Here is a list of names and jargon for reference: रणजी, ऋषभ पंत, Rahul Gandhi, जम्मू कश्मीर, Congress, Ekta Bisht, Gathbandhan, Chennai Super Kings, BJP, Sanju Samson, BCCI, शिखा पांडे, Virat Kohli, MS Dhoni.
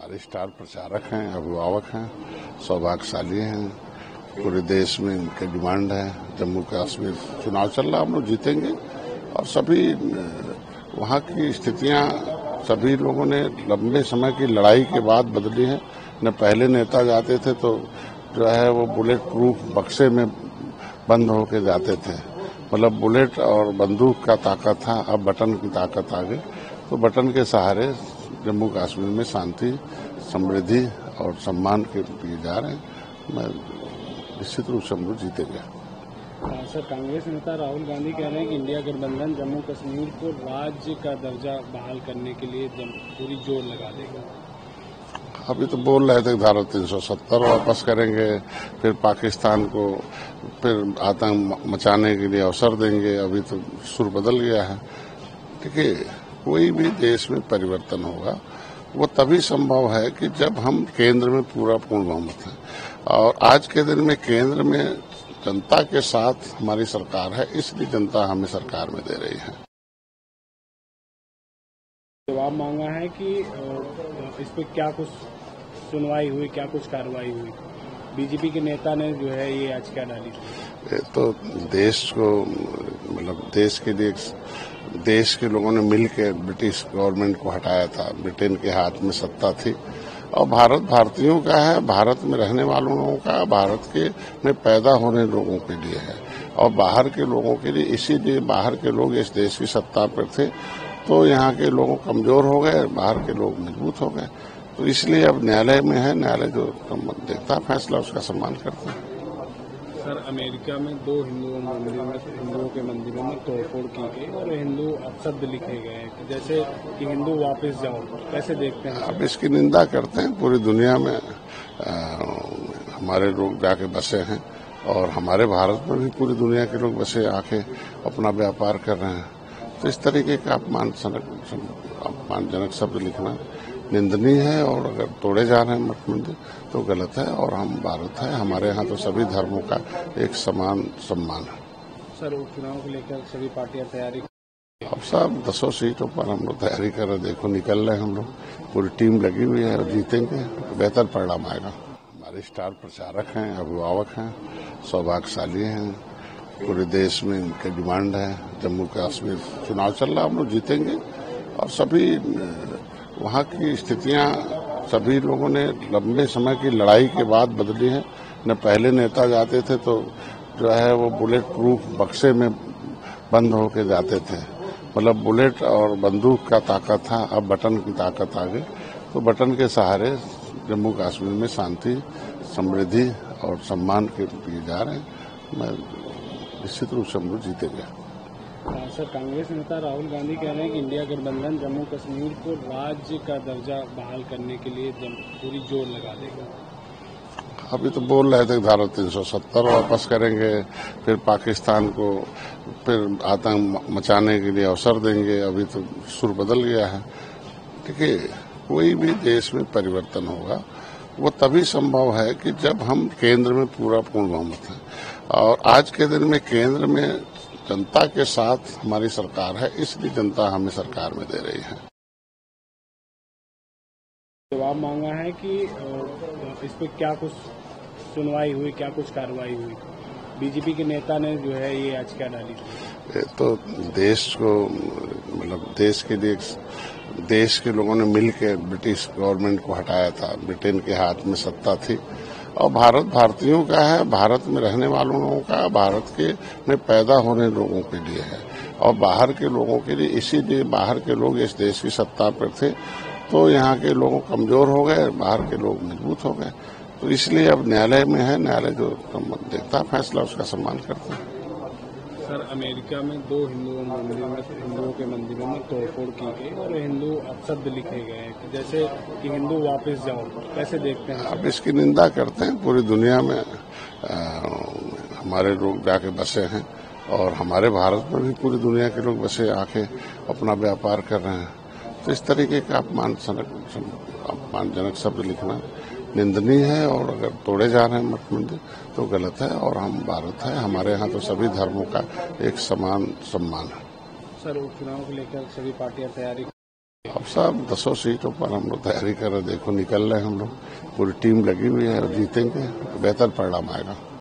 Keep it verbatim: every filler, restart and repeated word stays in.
हमारे स्टार प्रचारक हैं, अभिभावक हैं, सौभाग्यशाली हैं। पूरे देश में इनके डिमांड है। जम्मू कश्मीर चुनाव चल रहा, हम लोग जीतेंगे और सभी वहाँ की स्थितियाँ सभी लोगों ने लंबे समय की लड़ाई के बाद बदली है। न पहले नेता जाते थे तो जो है वो बुलेट प्रूफ बक्से में बंद होके जाते थे, मतलब बुलेट और बंदूक का ताकत था। अब बटन की ताकत आ गई, तो बटन के सहारे जम्मू कश्मीर में शांति, समृद्धि और सम्मान के लिए जा रहे हैं। मैं निश्चित रूप से हम लोग जीतेंगे। सर, कांग्रेस नेता राहुल गांधी कह रहे हैं कि इंडिया गठबंधन जम्मू कश्मीर को राज्य का दर्जा बहाल करने के लिए पूरी जोर लगा देगा। अभी तो बोल रहे थे धारा तीन सौ सत्तर वापस करेंगे, फिर पाकिस्तान को फिर आतंक मचाने के लिए अवसर देंगे। अभी तो सुर बदल गया है। देखिए, कोई भी देश में परिवर्तन होगा वो तभी संभव है कि जब हम केंद्र में पूरा पूर्ण बहुमत है, और आज के दिन में केंद्र में जनता के साथ हमारी सरकार है, इसलिए जनता हमें सरकार में दे रही है। जवाब मांगा है कि इस पे क्या कुछ सुनवाई हुई, क्या कुछ कार्रवाई हुई। बीजेपी के नेता ने जो है ये याचिका डाली थी। तो देश को, मतलब देश के लिए, देश के लोगों ने मिलकर ब्रिटिश गवर्नमेंट को हटाया था, ब्रिटेन के हाथ में सत्ता थी। और भारत भारतीयों का है, भारत में रहने वालों लोगों का, भारत के में पैदा होने लोगों के लिए है और बाहर के लोगों के लिए। इसीलिए बाहर के लोग इस देश की सत्ता पर थे, तो यहाँ के लोग कमजोर हो गए, बाहर के लोग मजबूत हो गए। तो इसलिए अब न्यायालय में है, न्यायालय जो देखता है फैसला उसका सम्मान करता है। सर, अमेरिका में दो हिंदू मंदिरों में हिंदुओं के मंदिरों में तोड़फोड़ की गई और हिंदू अपशब्द लिखे गए हैं, जैसे कि हिंदू वापस जाओ। कैसे देखते हैं? अब इसकी निंदा करते हैं। पूरी दुनिया में आ, हमारे लोग जाके बसे हैं और हमारे भारत में भी पूरी दुनिया के लोग बसे आके अपना व्यापार कर रहे हैं। तो इस तरीके का अपमानजनक अपमानजनक शब्द लिखना निंदनीय है। और अगर तोड़े जा रहे हैं मठ मंदिर तो गलत है। और हम भारत है, हमारे यहाँ तो सभी धर्मों का एक समान सम्मान है। सर, उपचुनाव को लेकर सभी पार्टियां तैयारी, अब साहब दसों सीटों पर हम लोग तैयारी कर रहे हैं। देखो, निकल रहे हैं हम लोग, पूरी टीम लगी हुई है और जीतेंगे, बेहतर परिणाम आएगा। हमारे स्टार प्रचारक हैं, अभिभावक हैं, सौभाग्यशाली हैं। पूरे देश में इनकी डिमांड है। जम्मू कश्मीर चुनाव चल रहा, हम लोग जीतेंगे और सभी वहाँ की स्थितियाँ सभी लोगों ने लंबे समय की लड़ाई के बाद बदली है। न पहले नेता जाते थे तो जो है वो बुलेट प्रूफ बक्से में बंद होके जाते थे, मतलब बुलेट और बंदूक का ताकत था। अब बटन की ताकत आ गई, तो बटन के सहारे जम्मू कश्मीर में शांति, समृद्धि और सम्मान के लिए जा रहे हैं। मैं निश्चित रूप से हम लोग जीतेंगे। सर, कांग्रेस नेता राहुल गांधी कह रहे हैं कि इंडिया गठबंधन जम्मू कश्मीर को राज्य का दर्जा बहाल करने के लिए पूरी जोर लगा देगा। अभी तो बोल रहे थे धारा तीन सौ सत्तर वापस करेंगे, फिर पाकिस्तान को फिर आतंक मचाने के लिए अवसर देंगे। अभी तो सुर बदल गया है। देखिए, कोई भी देश में परिवर्तन होगा वो तभी संभव है कि जब हम केंद्र में पूरा पूर्ण बहुमत है, और आज के दिन में केंद्र में जनता के साथ हमारी सरकार है, इसलिए जनता हमें सरकार में दे रही है। जवाब मांगा है कि इस पे क्या कुछ सुनवाई हुई, क्या कुछ कार्रवाई हुई। बीजेपी के नेता ने जो है ये याचिका डाली थी। तो देश को, मतलब देश के लिए, देश के लोगों ने मिलकर ब्रिटिश गवर्नमेंट को हटाया था, ब्रिटेन के हाथ में सत्ता थी। और भारत भारतीयों का है, भारत में रहने वालों लोगों का, भारत के में पैदा होने लोगों के लिए है और बाहर के लोगों के लिए। इसीलिए बाहर के लोग इस देश की सत्ता पर थे, तो यहाँ के लोग कमजोर हो गए, बाहर के लोग मजबूत हो गए। तो इसलिए अब न्यायालय में है, न्यायालय जो देखता है फैसला उसका सम्मान करता है। सर, अमेरिका में दो हिंदू मंदिरों में हिंदुओं के मंदिरों में तोड़फोड़ की गई और हिंदू अपशब्द लिखे गए हैं, जैसे कि हिंदू वापस जाओ। कैसे देखते हैं? अब इसकी निंदा करते हैं। पूरी दुनिया में आ, हमारे लोग जाके बसे हैं और हमारे भारत में भी पूरी दुनिया के लोग बसे आके अपना व्यापार कर रहे हैं। तो इस तरीके का अपमानजनक अपमानजनक शब्द लिखना निंदनीय है। और अगर तोड़े जा रहे हैं मठ मंदिर तो गलत है। और हम भारत है, हमारे यहाँ तो सभी धर्मों का एक समान सम्मान है। सर, उपचुनाव को लेकर सभी पार्टियां तैयारी अब साहब दसों सीटों पर हम लोग तैयारी कर रहे हैं, देखो निकल रहे हैं हम लोग, पूरी टीम लगी हुई है और जीतेंगे, बेहतर परिणाम आएगा।